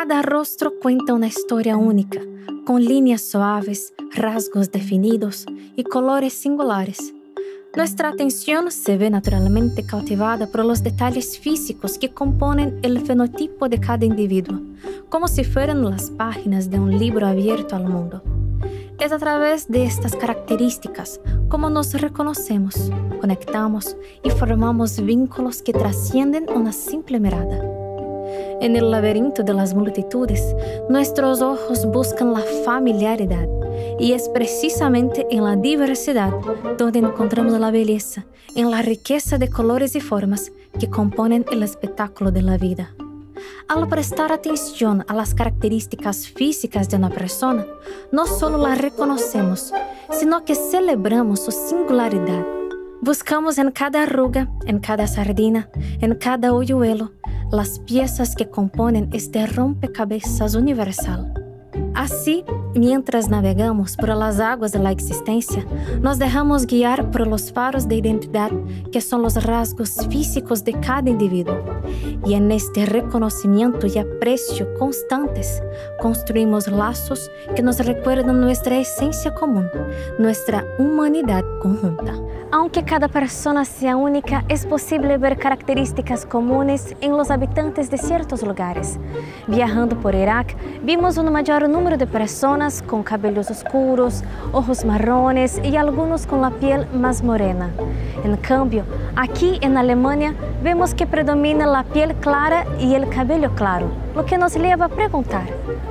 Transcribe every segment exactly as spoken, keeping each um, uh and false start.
Cada rostro cuenta una historia única, con líneas suaves, rasgos definidos y colores singulares. Nuestra atención se ve naturalmente cautivada por los detalles físicos que componen el fenotipo de cada individuo, como si fueran las páginas de un libro abierto al mundo. Es a través de estas características como nos reconocemos, conectamos y formamos vínculos que trascienden una simple mirada. En el laberinto de las multitudes, nuestros ojos buscan la familiaridad, y es precisamente en la diversidad donde encontramos la belleza, en la riqueza de colores y formas que componen el espectáculo de la vida. Al prestar atención a las características físicas de una persona, no solo la reconocemos, sino que celebramos su singularidad. Buscamos en cada arruga, en cada sardina, en cada hoyuelo, las piezas que componen este rompecabezas universal. Así, mientras navegamos por las aguas de la existencia, nos dejamos guiar por los faros de identidad que son los rasgos físicos de cada individuo. Y en este reconocimiento y aprecio constantes, construimos lazos que nos recuerdan nuestra esencia común, nuestra humanidad conjunta. Aunque cada persona sea única, es posible ver características comunes en los habitantes de ciertos lugares. Viajando por Irak, vimos un mayor número de personas con cabellos oscuros, ojos marrones y algunos con la piel más morena. En cambio, aquí en Alemania vemos que predomina la piel clara y el cabello claro, lo que nos lleva a preguntar,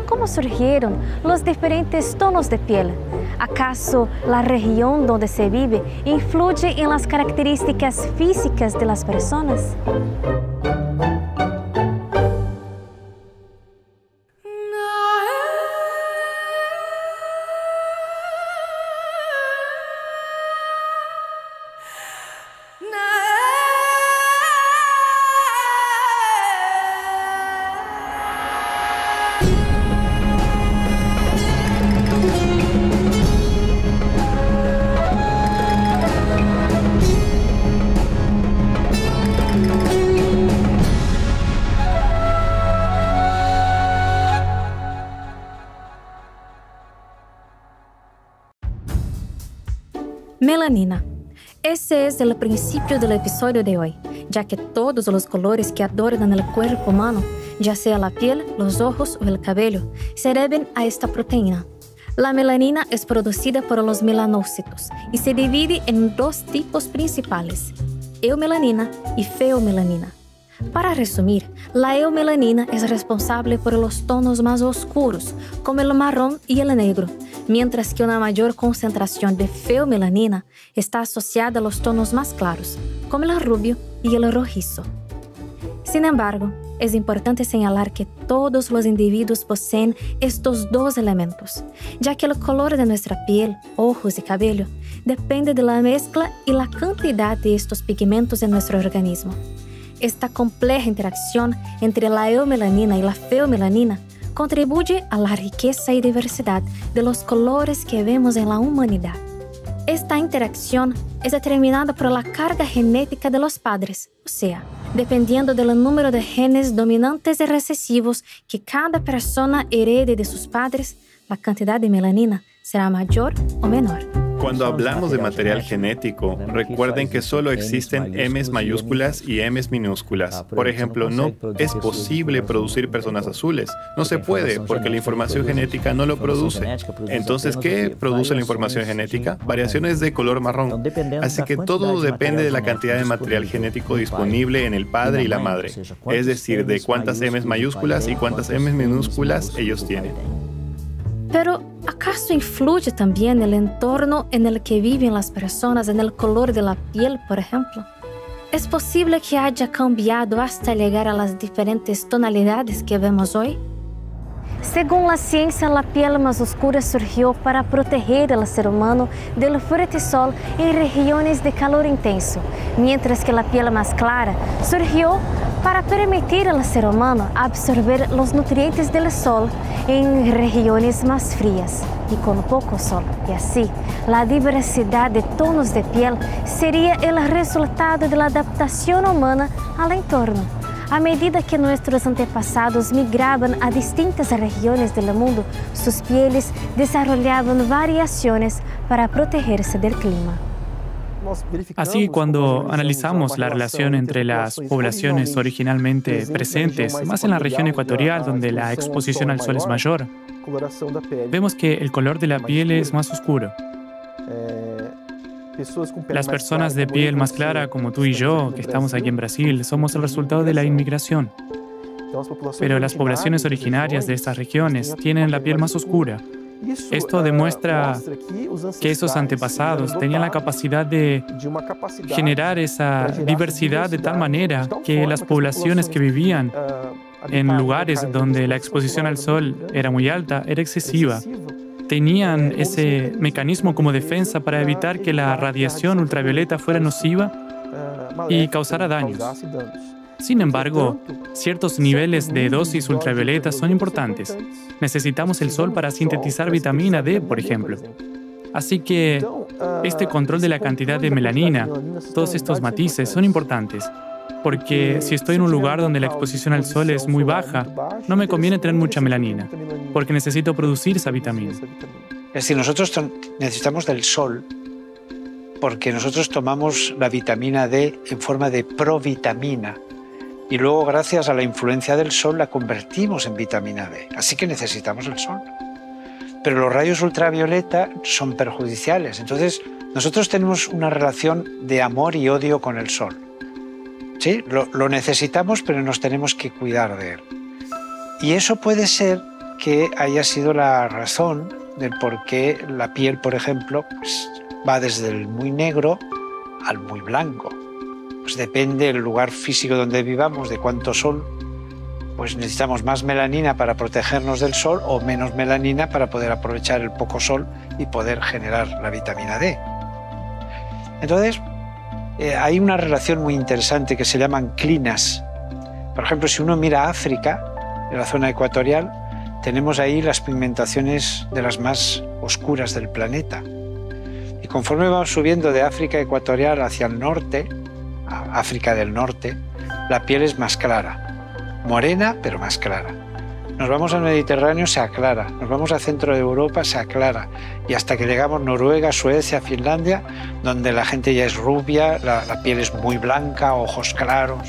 ¿cómo surgieron los diferentes tonos de piel? ¿Acaso la región donde se vive influye en las características físicas de las personas? Melanina. Ese es el principio del episodio de hoy, ya que todos los colores que adornan el cuerpo humano, ya sea la piel, los ojos o el cabello, se deben a esta proteína. La melanina es producida por los melanocitos y se divide en dos tipos principales, eumelanina y feomelanina. Para resumir, la eumelanina es responsable por los tonos más oscuros, como el marrón y el negro, mientras que una mayor concentración de feomelanina está asociada a los tonos más claros, como el rubio y el rojizo. Sin embargo, es importante señalar que todos los individuos poseen estos dos elementos, ya que el color de nuestra piel, ojos y cabello depende de la mezcla y la cantidad de estos pigmentos en nuestro organismo. Esta compleja interacción entre la eumelanina y la feomelanina contribuye a la riqueza y diversidad de los colores que vemos en la humanidad. Esta interacción es determinada por la carga genética de los padres, o sea, dependiendo del número de genes dominantes y recesivos que cada persona herede de sus padres, la cantidad de melanina será mayor o menor. Cuando hablamos de material genético, recuerden que solo existen Ms mayúsculas y Ms minúsculas. Por ejemplo, no es posible producir personas azules. No se puede, porque la información genética no lo produce. Entonces, ¿qué produce la información genética? Variaciones de color marrón. Así que todo depende de la cantidad de material genético disponible en el padre y la madre. Es decir, de cuántas Ms mayúsculas y cuántas Ms minúsculas ellos tienen. Pero, ¿acaso influye también el entorno en el que viven las personas, en el color de la piel, por ejemplo? ¿Es posible que haya cambiado hasta llegar a las diferentes tonalidades que vemos hoy? Según la ciencia, la piel más oscura surgió para proteger al ser humano del fuerte sol en regiones de calor intenso, mientras que la piel más clara surgió para permitir al ser humano absorber los nutrientes del sol en regiones más frías y con poco sol. Y así, la diversidad de tonos de piel sería el resultado de la adaptación humana al entorno. A medida que nuestros antepasados migraban a distintas regiones del mundo, sus pieles desarrollaban variaciones para protegerse del clima. Así, cuando analizamos la relación entre las poblaciones originalmente presentes, más en la región ecuatorial donde la exposición al sol es mayor, vemos que el color de la piel es más oscuro. Las personas de piel más clara, como tú y yo, que estamos aquí en Brasil, somos el resultado de la inmigración. Pero las poblaciones originarias de estas regiones tienen la piel más oscura. Esto demuestra que esos antepasados tenían la capacidad de generar esa diversidad de tal manera que las poblaciones que vivían en lugares donde la exposición al sol era muy alta, era excesiva. Tenían ese mecanismo como defensa para evitar que la radiación ultravioleta fuera nociva y causara daños. Sin embargo, ciertos niveles de dosis ultravioleta son importantes. Necesitamos el sol para sintetizar vitamina D, por ejemplo. Así que este control de la cantidad de melanina, todos estos matices son importantes, porque si estoy en un lugar donde la exposición al sol es muy baja, no me conviene tener mucha melanina, porque necesito producir esa vitamina. Es decir, nosotros necesitamos del sol, porque nosotros tomamos la vitamina D en forma de provitamina, y luego, gracias a la influencia del sol, la convertimos en vitamina D. Así que necesitamos el sol. Pero los rayos ultravioleta son perjudiciales. Entonces, nosotros tenemos una relación de amor y odio con el sol. ¿Sí? Lo, lo necesitamos, pero nos tenemos que cuidar de él. Y eso puede ser que haya sido la razón del por qué la piel, por ejemplo, pues, va desde el muy negro al muy blanco. Pues depende del lugar físico donde vivamos, de cuánto sol, pues necesitamos más melanina para protegernos del sol o menos melanina para poder aprovechar el poco sol y poder generar la vitamina D. Entonces, eh, hay una relación muy interesante que se llaman clinas. Por ejemplo, si uno mira África, en la zona ecuatorial, tenemos ahí las pigmentaciones de las más oscuras del planeta. Y conforme vamos subiendo de África ecuatorial hacia el norte, África del Norte, la piel es más clara, morena pero más clara. Nos vamos al Mediterráneo, se aclara, nos vamos al centro de Europa, se aclara, y hasta que llegamos a Noruega, Suecia, Finlandia, donde la gente ya es rubia, la, la piel es muy blanca, ojos claros.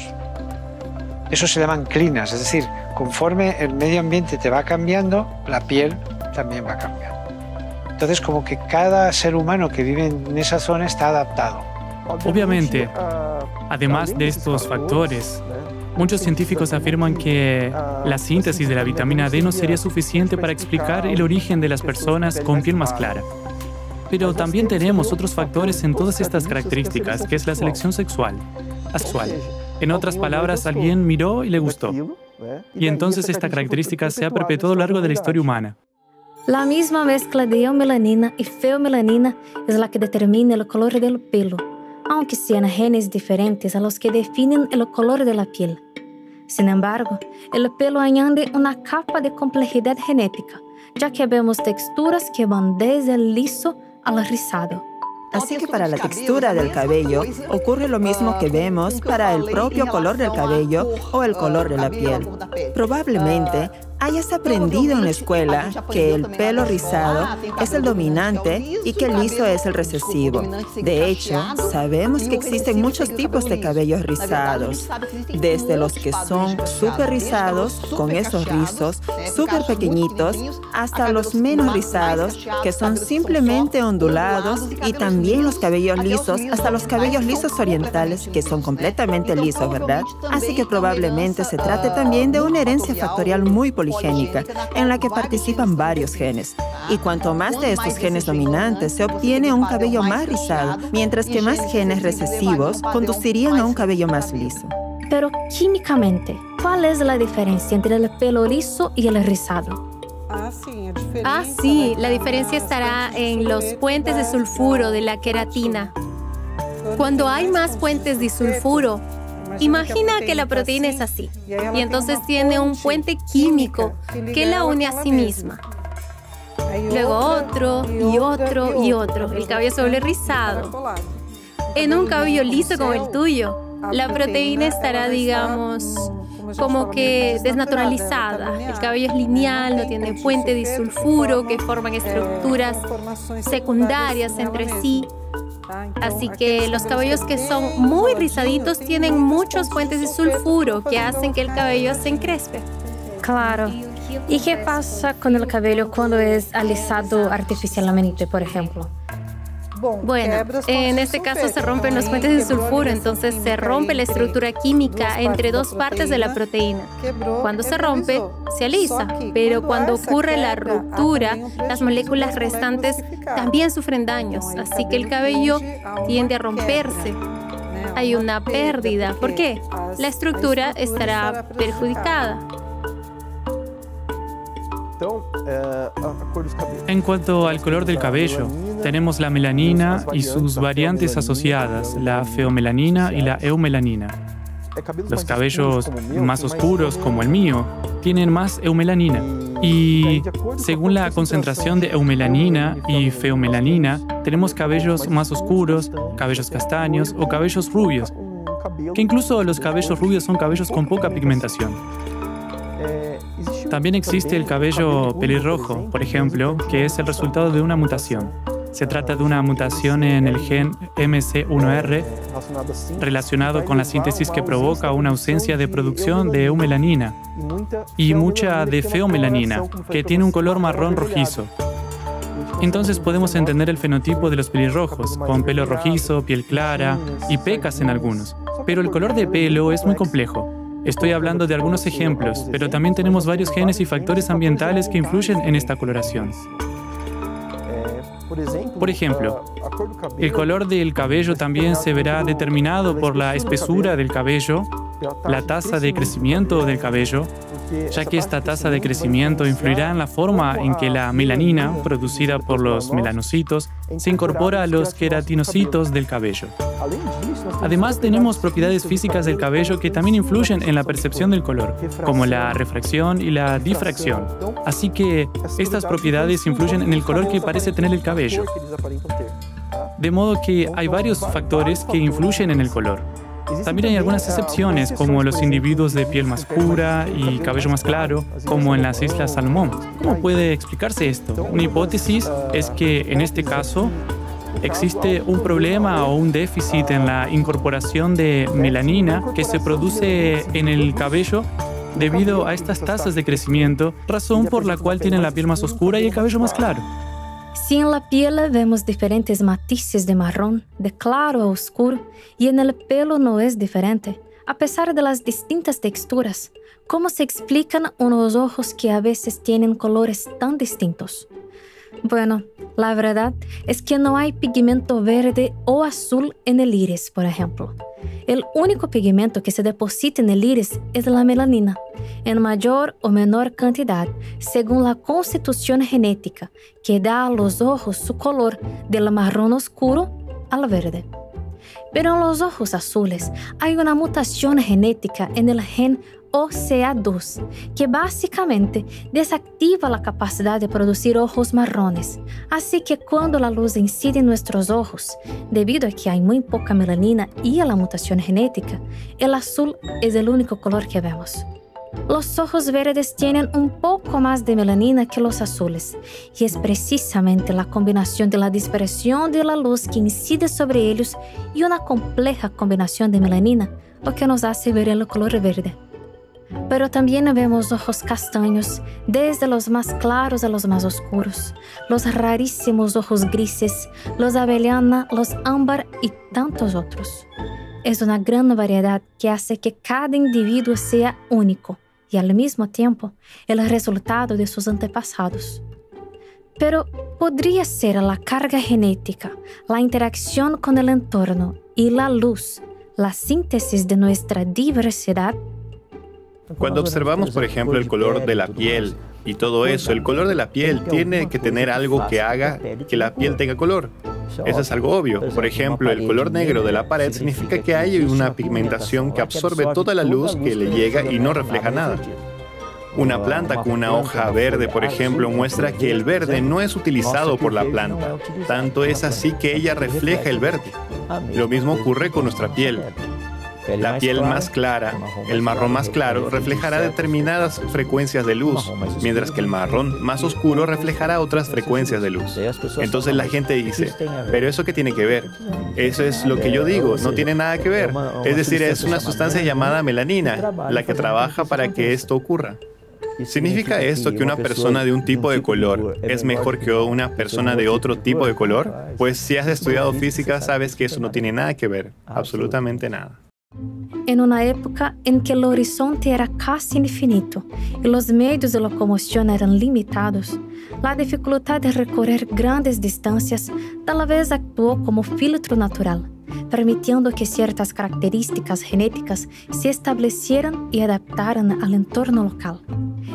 Eso se llaman clinas, es decir, conforme el medio ambiente te va cambiando, la piel también va cambiando. Entonces, como que cada ser humano que vive en esa zona está adaptado. Obviamente, además de estos factores, muchos científicos afirman que la síntesis de la vitamina D no sería suficiente para explicar el origen de las personas con piel más clara. Pero también tenemos otros factores en todas estas características, que es la selección sexual. Sexual. En otras palabras, alguien miró y le gustó. Y entonces esta característica se ha perpetuado a lo largo de la historia humana. La misma mezcla de eomelanina y feomelanina es la que determina el color del pelo, aunque sean genes diferentes a los que definen el color de la piel. Sin embargo, el pelo añade una capa de complejidad genética, ya que vemos texturas que van desde el liso al rizado. Así que para la textura del cabello ocurre lo mismo que vemos para el propio color del cabello o el color de la piel. Probablemente hayas aprendido en la escuela que el pelo rizado es el dominante y que el liso es el recesivo. De hecho, sabemos que existen muchos tipos de cabellos rizados, desde los que son súper rizados, con esos rizos súper pequeñitos, hasta los menos rizados, que son simplemente ondulados, y también los cabellos lisos, hasta los cabellos lisos orientales, que son completamente lisos, ¿verdad? Así que probablemente se trate también de una herencia factorial muy política, en la que participan varios genes. Y cuanto más de estos genes dominantes, se obtiene un cabello más rizado, mientras que más genes recesivos conducirían a un cabello más liso. Pero químicamente, ¿cuál es la diferencia entre el pelo liso y el rizado? Ah, sí, la diferencia estará en los puentes de sulfuro de la queratina. Cuando hay más puentes de sulfuro, imagina que la proteína es así, y entonces tiene un puente químico que la une a sí misma. Luego otro, y otro, y otro. El cabello se vuelve rizado. En un cabello liso como el tuyo, la proteína estará, digamos, como que desnaturalizada. El cabello es lineal, no tiene puente disulfuro que forman estructuras secundarias entre sí. Así que los cabellos que son muy rizaditos tienen muchos puentes disulfuro que hacen que el cabello se encrespe. Claro. ¿Y qué pasa con el cabello cuando es alisado artificialmente, por ejemplo? Bueno, en este caso se rompen los puentes de sulfuro, entonces se rompe la estructura química entre dos partes de la proteína. Cuando se rompe, se alisa, pero cuando ocurre la ruptura, las moléculas restantes también sufren daños, así que el cabello tiende a romperse. Hay una pérdida. ¿Por qué? La estructura estará perjudicada. En cuanto al color del cabello, tenemos la melanina y sus variantes asociadas, la feomelanina y la eumelanina. Los cabellos más oscuros, como el mío, tienen más eumelanina. Y según la concentración de eumelanina y feomelanina, tenemos cabellos más oscuros, cabellos castaños o cabellos rubios, que incluso los cabellos rubios son cabellos con poca pigmentación. También existe el cabello pelirrojo, por ejemplo, que es el resultado de una mutación. Se trata de una mutación en el gen M C uno R relacionado con la síntesis que provoca una ausencia de producción de eumelanina y mucha de feomelanina, que tiene un color marrón rojizo. Entonces podemos entender el fenotipo de los pelirrojos, con pelo rojizo, piel clara y pecas en algunos. Pero el color de pelo es muy complejo. Estoy hablando de algunos ejemplos, pero también tenemos varios genes y factores ambientales que influyen en esta coloración. Por ejemplo, el color del cabello también se verá determinado por la espesura del cabello, la tasa de crecimiento del cabello, ya que esta tasa de crecimiento influirá en la forma en que la melanina, producida por los melanocitos, se incorpora a los queratinocitos del cabello. Además, tenemos propiedades físicas del cabello que también influyen en la percepción del color, como la refracción y la difracción. Así que estas propiedades influyen en el color que parece tener el cabello. De modo que hay varios factores que influyen en el color. También hay algunas excepciones, como los individuos de piel más oscura y cabello más claro, como en las Islas Salomón. ¿Cómo puede explicarse esto? Una hipótesis es que, en este caso, existe un problema o un déficit en la incorporación de melanina que se produce en el cabello debido a estas tasas de crecimiento, razón por la cual tienen la piel más oscura y el cabello más claro. Si en la piel vemos diferentes matices de marrón, de claro a oscuro, y en el pelo no es diferente, a pesar de las distintas texturas, ¿cómo se explican unos ojos que a veces tienen colores tan distintos? Bueno, la verdad es que no hay pigmento verde o azul en el iris, por ejemplo. El único pigmento que se deposita en el iris es la melanina, en mayor o menor cantidad, según la constitución genética, que da a los ojos su color del marrón oscuro al verde. Pero en los ojos azules hay una mutación genética en el gen O C A dos, que básicamente desactiva la capacidad de producir ojos marrones. Así que cuando la luz incide en nuestros ojos, debido a que hay muy poca melanina y a la mutación genética, el azul es el único color que vemos. Los ojos verdes tienen un poco más de melanina que los azules, y es precisamente la combinación de la dispersión de la luz que incide sobre ellos y una compleja combinación de melanina lo que nos hace ver el color verde. Pero también vemos ojos castaños, desde los más claros a los más oscuros, los rarísimos ojos grises, los avellana, los ámbar y tantos otros. Es una gran variedad que hace que cada individuo sea único y al mismo tiempo el resultado de sus antepasados. Pero podría ser la carga genética, la interacción con el entorno y la luz, la síntesis de nuestra diversidad. Cuando observamos, por ejemplo, el color de la piel y todo eso, el color de la piel tiene que tener algo que haga que la piel tenga color. Eso es algo obvio. Por ejemplo, el color negro de la pared significa que hay una pigmentación que absorbe toda la luz que le llega y no refleja nada. Una planta con una hoja verde, por ejemplo, muestra que el verde no es utilizado por la planta. Tanto es así que ella refleja el verde. Lo mismo ocurre con nuestra piel. La piel más clara, el marrón más claro, reflejará determinadas frecuencias de luz, mientras que el marrón más oscuro reflejará otras frecuencias de luz. Entonces la gente dice, ¿pero eso qué tiene que ver? Eso es lo que yo digo, no tiene nada que ver. Es decir, es una sustancia llamada melanina, la que trabaja para que esto ocurra. ¿Significa esto que una persona de un tipo de color es mejor que una persona de otro tipo de color? Pues si has estudiado física, sabes que eso no tiene nada que ver, absolutamente nada. En una época en que el horizonte era casi infinito y los medios de locomoción eran limitados, la dificultad de recorrer grandes distancias tal vez actuó como filtro natural, permitiendo que ciertas características genéticas se establecieran y adaptaran al entorno local.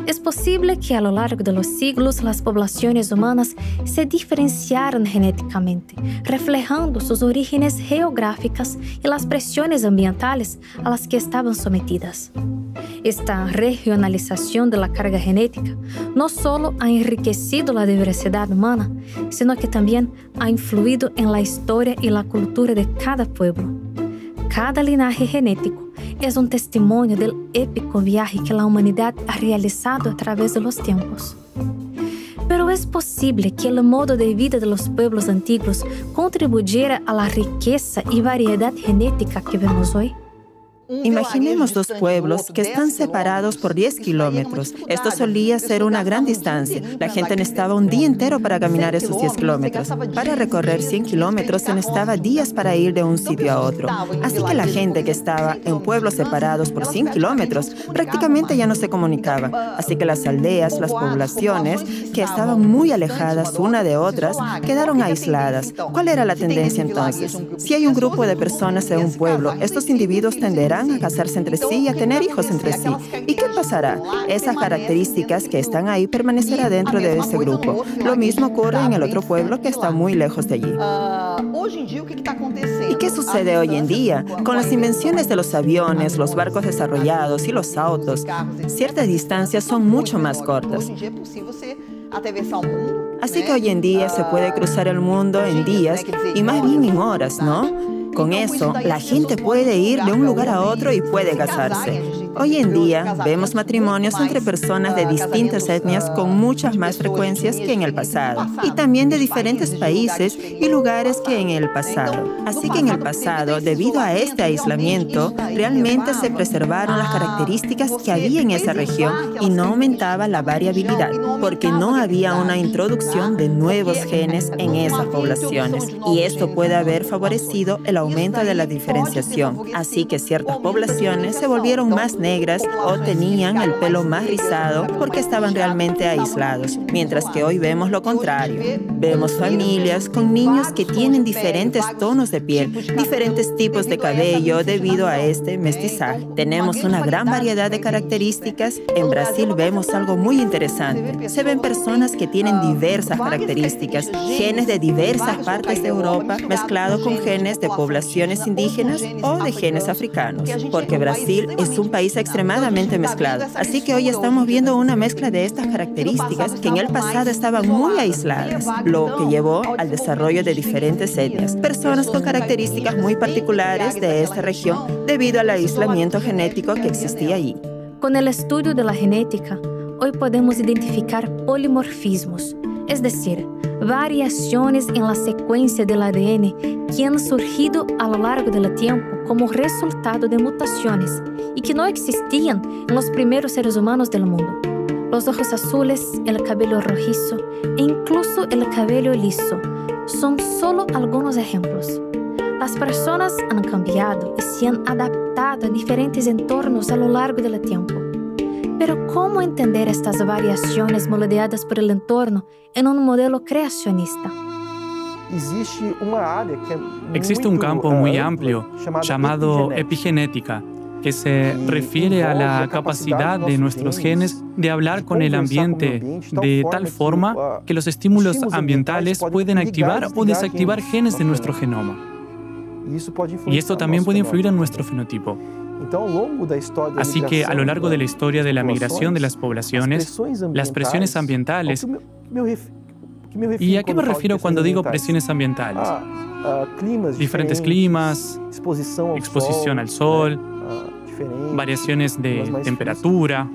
Es posible que a lo largo de los siglos las poblaciones humanas se diferenciaran genéticamente, reflejando sus orígenes geográficas y las presiones ambientales a las que estaban sometidas. Esta regionalización de la carga genética no solo ha enriquecido la diversidad humana, sino que también ha influido en la historia y la cultura de cada pueblo. Cada linaje genético es un testimonio del épico viaje que la humanidad ha realizado a través de los tiempos. Pero es posible que el modo de vida de los pueblos antiguos contribuyera a la riqueza y variedad genética que vemos hoy. Imaginemos dos pueblos que están separados por diez kilómetros. Esto solía ser una gran distancia. La gente necesitaba un día entero para caminar esos diez kilómetros. Para recorrer cien kilómetros se necesitaba días para ir de un sitio a otro. Así que la gente que estaba en pueblos separados por cien kilómetros prácticamente ya no se comunicaba. Así que las aldeas, las poblaciones, que estaban muy alejadas una de otras, quedaron aisladas. ¿Cuál era la tendencia entonces? Si hay un grupo de personas en un pueblo, estos individuos tenderán a casarse entre sí y a tener hijos entre sí. ¿Y qué pasará? Esas características que están ahí permanecerán dentro de ese grupo. Lo mismo ocurre en el otro pueblo que está muy lejos de allí. ¿Y qué sucede hoy en día? Con las invenciones de los aviones, los barcos desarrollados y los autos, ciertas distancias son mucho más cortas. Así que hoy en día se puede cruzar el mundo en días y más bien en horas, ¿no? Con eso, la gente puede ir de un lugar a otro y puede casarse. Hoy en día, vemos matrimonios entre personas de distintas etnias con muchas más frecuencias que en el pasado, y también de diferentes países y lugares que en el pasado. Así que en el pasado, debido a este aislamiento, realmente se preservaron las características que había en esa región y no aumentaba la variabilidad, porque no había una introducción de nuevos genes en esas poblaciones, y esto puede haber favorecido el aumento de la diferenciación. Así que ciertas poblaciones se volvieron más negras o tenían el pelo más rizado porque estaban realmente aislados, mientras que hoy vemos lo contrario. Vemos familias con niños que tienen diferentes tonos de piel, diferentes tipos de cabello debido a este mestizaje. Tenemos una gran variedad de características. En Brasil vemos algo muy interesante. Se ven personas que tienen diversas características, genes de diversas partes de Europa mezclados con genes de poblaciones indígenas o de genes africanos, porque Brasil es un país extremadamente mezclado. Así que hoy estamos viendo una mezcla de estas características que en el pasado estaban muy aisladas, lo que llevó al desarrollo de diferentes etnias, personas con características muy particulares de esta región debido al aislamiento genético que existía allí. Con el estudio de la genética, hoy podemos identificar polimorfismos, es decir, variaciones en la secuencia del A D N que han surgido a lo largo del tiempo como resultado de mutaciones y que no existían en los primeros seres humanos del mundo. Los ojos azules, el cabello rojizo e incluso el cabello liso son solo algunos ejemplos. Las personas han cambiado y se han adaptado a diferentes entornos a lo largo del tiempo. Pero ¿cómo entender estas variaciones moldeadas por el entorno en un modelo creacionista? Existe un campo muy amplio llamado epigenética, que se refiere a la capacidad de nuestros genes de hablar con el ambiente de tal forma que los estímulos ambientales pueden activar o desactivar genes de nuestro genoma. Y esto también puede influir en nuestro fenotipo. Así que a lo largo de la historia de la migración de las poblaciones, las presiones ambientales... ¿Y a qué me refiero cuando digo presiones ambientales? diferentes climas, exposición al sol, variaciones de temperatura.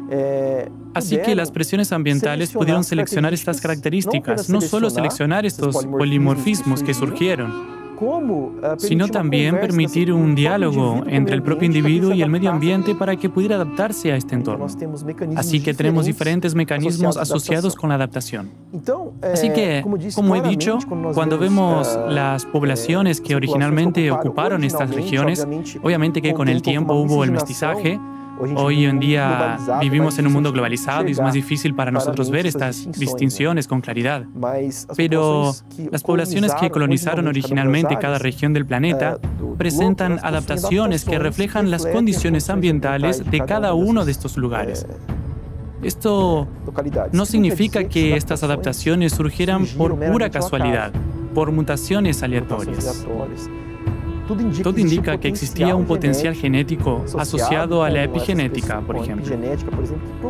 Así que las presiones ambientales pudieron seleccionar estas características, no solo seleccionar estos polimorfismos que surgieron, sino también permitir un diálogo entre el propio individuo y el medio ambiente para que pudiera adaptarse a este entorno. Así que tenemos diferentes mecanismos asociados con la adaptación. Así que, como he dicho, cuando vemos las poblaciones que originalmente ocuparon estas regiones, obviamente que con el tiempo hubo el mestizaje. Hoy en día vivimos en un mundo globalizado y es más difícil para nosotros ver estas distinciones con claridad. Pero las poblaciones que colonizaron originalmente cada región del planeta presentan adaptaciones que reflejan las condiciones ambientales de cada uno de estos lugares. Esto no significa que estas adaptaciones surgieran por pura casualidad, por mutaciones aleatorias. Todo indica que existía un potencial genético asociado a la epigenética, por ejemplo,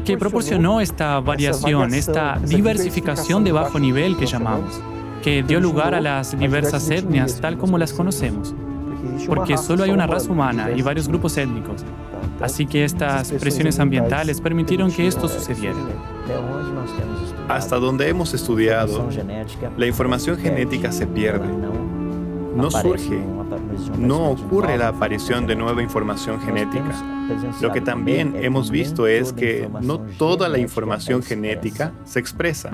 que proporcionó esta variación, esta diversificación de bajo nivel que llamamos, que dio lugar a las diversas etnias tal como las conocemos, porque solo hay una raza humana y varios grupos étnicos. Así que estas presiones ambientales permitieron que esto sucediera. Hasta donde hemos estudiado, la información genética se pierde, no surge. No ocurre la aparición de nueva información genética. Lo que también hemos visto es que no toda la información genética se expresa.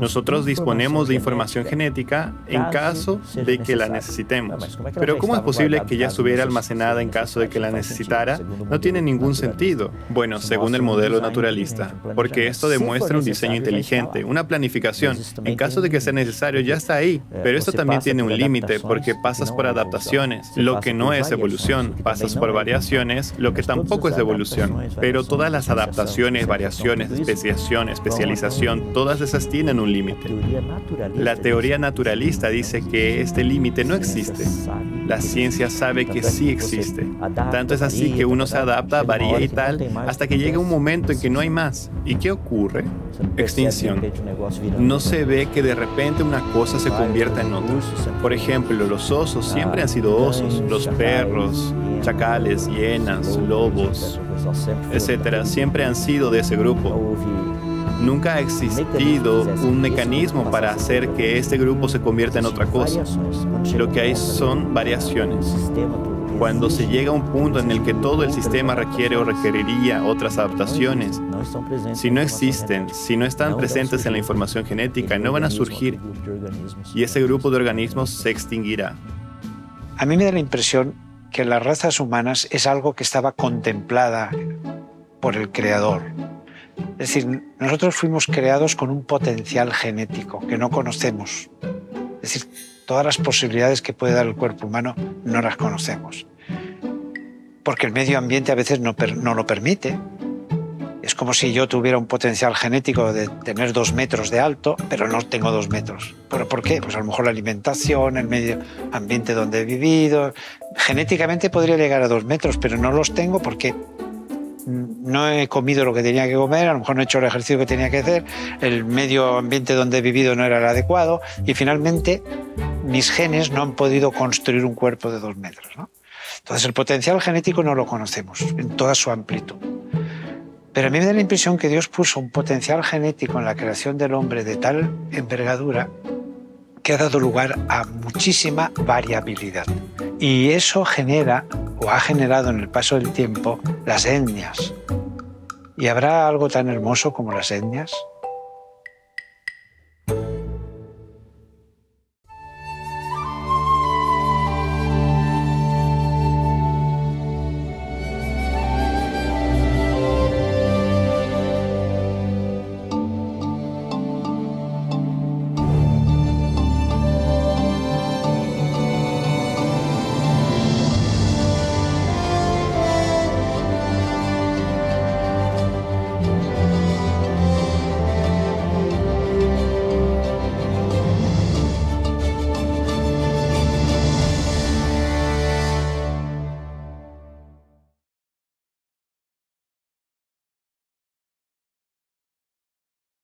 Nosotros disponemos de información genética en caso de que la necesitemos. Pero ¿cómo es posible que ya estuviera almacenada en caso de que la necesitara? No tiene ningún sentido. Bueno, según el modelo naturalista, porque esto demuestra un diseño inteligente, una planificación. En caso de que sea necesario, ya está ahí. Pero esto también tiene un límite, porque pasas por adaptaciones, lo que no es evolución. Pasas por variaciones, lo que tampoco es evolución. Pero todas las adaptaciones, variaciones, especiación, especialización, todas esas tienen un límite. La teoría naturalista dice que este límite no existe. La ciencia sabe que sí existe. Tanto es así que uno se adapta, varía y tal, hasta que llega un momento en que no hay más. ¿Y qué ocurre? Extinción. No se ve que de repente una cosa se convierta en otra. Por ejemplo, los osos siempre han sido osos, los perros, chacales, hienas, lobos, etcétera, siempre han sido de ese grupo. Nunca ha existido un mecanismo para hacer que este grupo se convierta en otra cosa. Lo que hay son variaciones. Cuando se llega a un punto en el que todo el sistema requiere o requeriría otras adaptaciones, si no existen, si no están presentes en la información genética, no van a surgir y ese grupo de organismos se extinguirá. A mí me da la impresión que las razas humanas es algo que estaba contemplada por el Creador. Es decir, nosotros fuimos creados con un potencial genético que no conocemos. Es decir, todas las posibilidades que puede dar el cuerpo humano no las conocemos. Porque el medio ambiente a veces no, no lo permite. Es como si yo tuviera un potencial genético de tener dos metros de alto, pero no tengo dos metros. ¿Pero por qué? Pues a lo mejor la alimentación, el medio ambiente donde he vivido. Genéticamente podría llegar a dos metros, pero no los tengo porque no he comido lo que tenía que comer, a lo mejor no he hecho el ejercicio que tenía que hacer, el medio ambiente donde he vivido no era el adecuado y finalmente mis genes no han podido construir un cuerpo de dos metros, ¿no? Entonces el potencial genético no lo conocemos en toda su amplitud. Pero a mí me da la impresión que Dios puso un potencial genético en la creación del hombre de tal envergadura que ha dado lugar a muchísima variabilidad. Y eso genera, o ha generado en el paso del tiempo, las etnias. ¿Y habrá algo tan hermoso como las etnias?